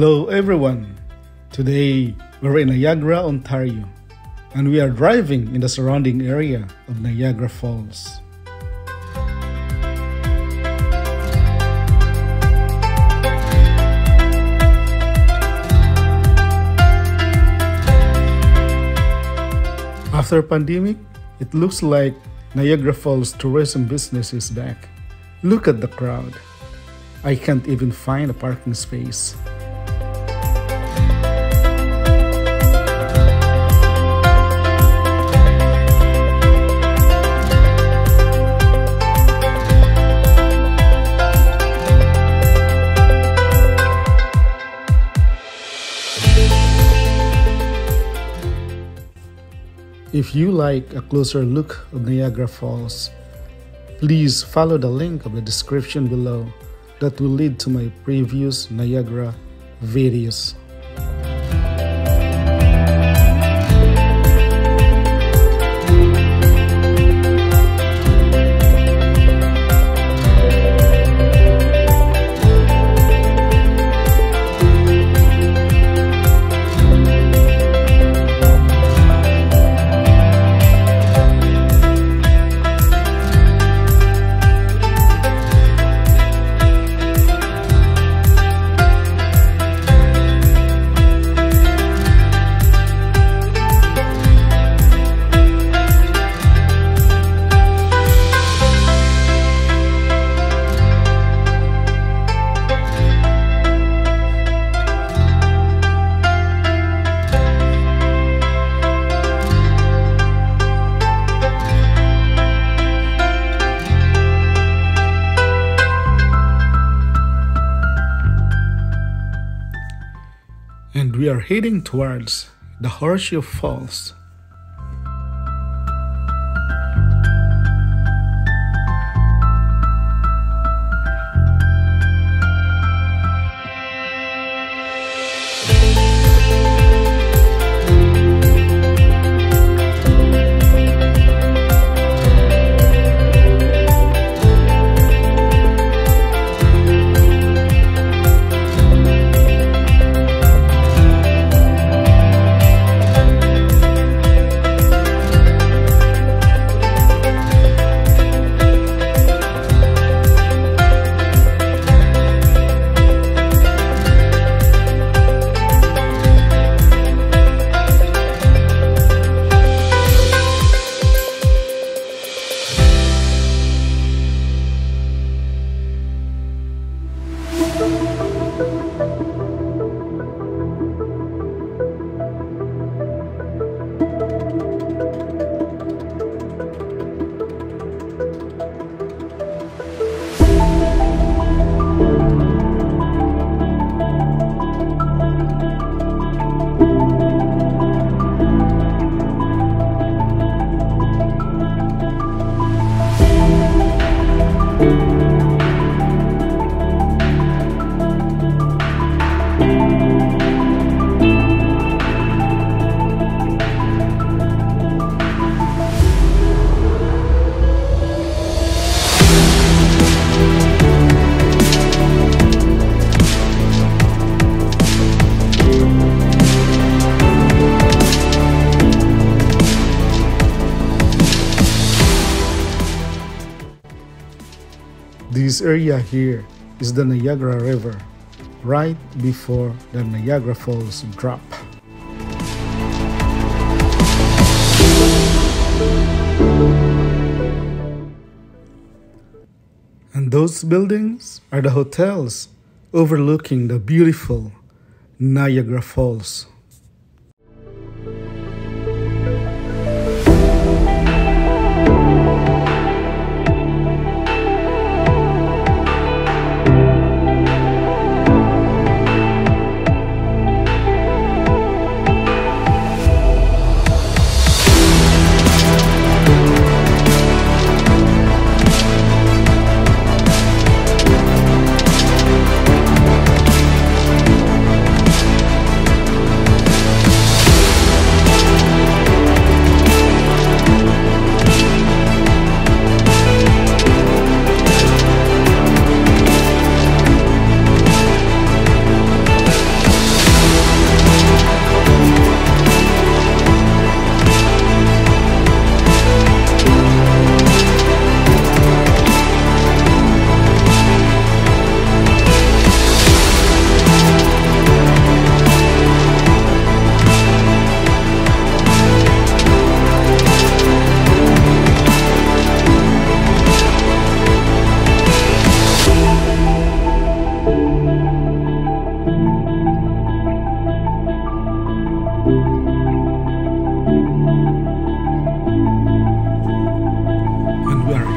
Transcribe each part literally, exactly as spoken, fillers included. Hello everyone! Today we're in Niagara, Ontario, and we are driving in the surrounding area of Niagara Falls. After pandemic, it looks like Niagara Falls tourism business is back. Look at the crowd. I can't even find a parking space. If you like a closer look of Niagara Falls, please follow the link of the description below that will lead to my previous Niagara videos. And we are heading towards the Horseshoe Falls. This area here is the Niagara River, right before the Niagara Falls drop. And those buildings are the hotels overlooking the beautiful Niagara Falls.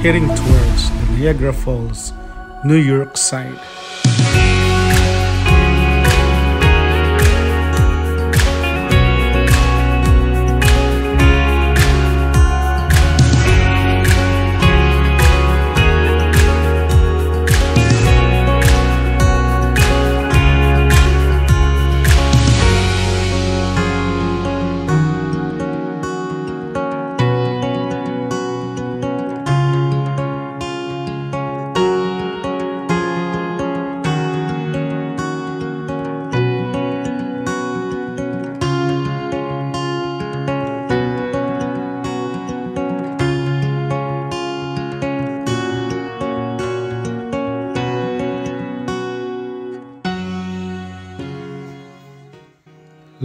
heading towards the Niagara Falls, New York side.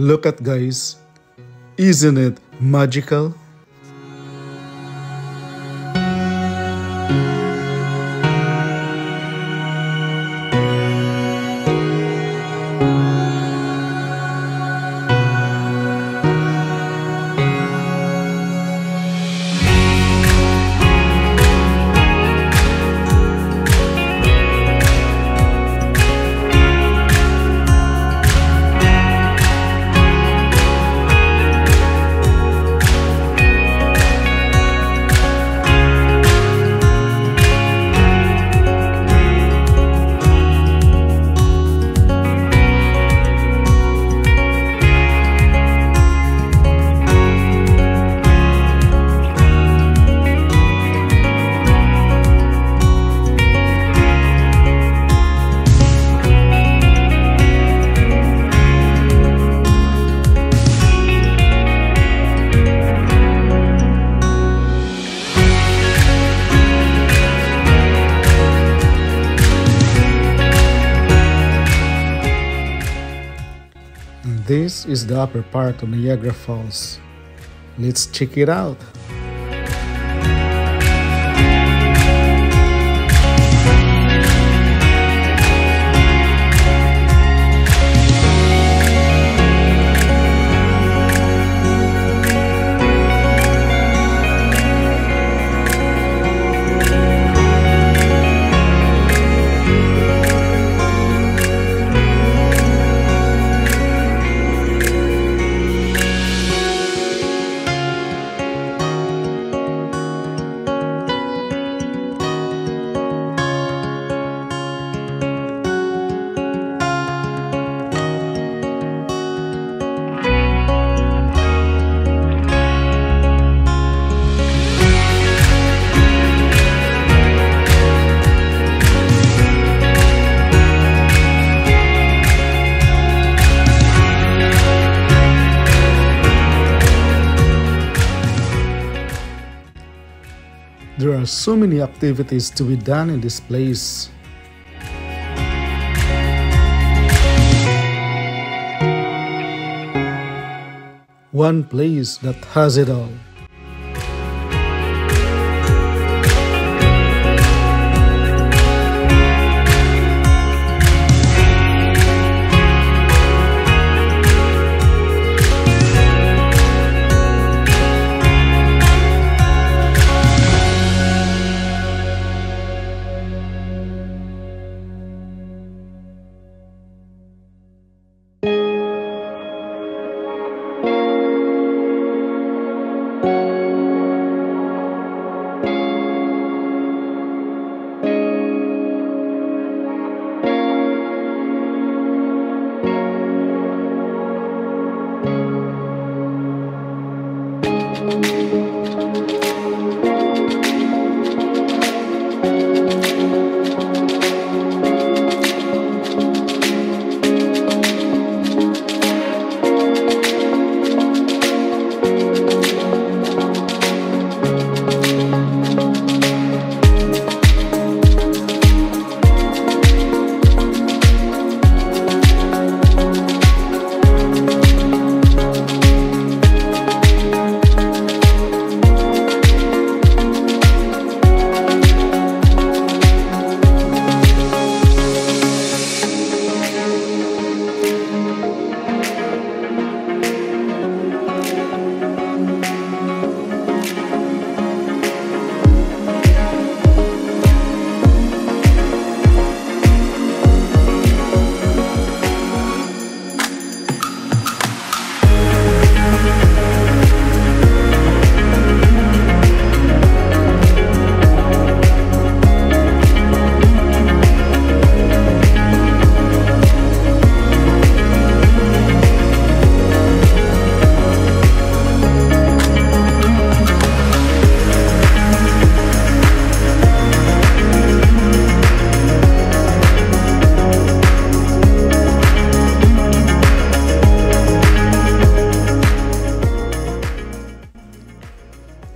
Look at guys, isn't it magical? This is the upper part of Niagara Falls. Let's check it out. There are so many activities to be done in this place. One place that has it all.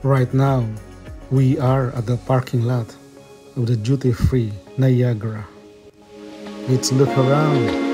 Right now, we are at the parking lot of the duty-free Niagara. Let's look around.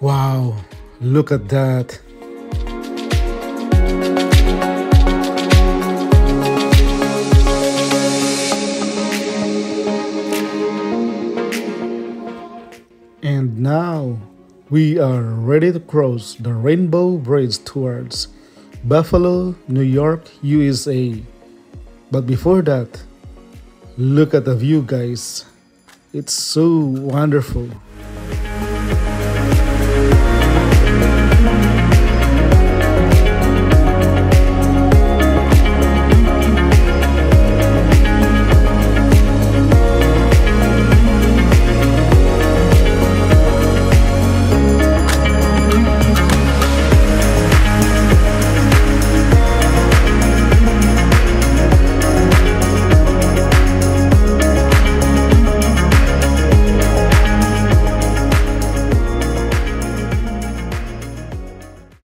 Wow, look at that. And now we are ready to cross the Rainbow Bridge towards Buffalo, New York, U S A. But before that, look at the view, guys. It's so wonderful.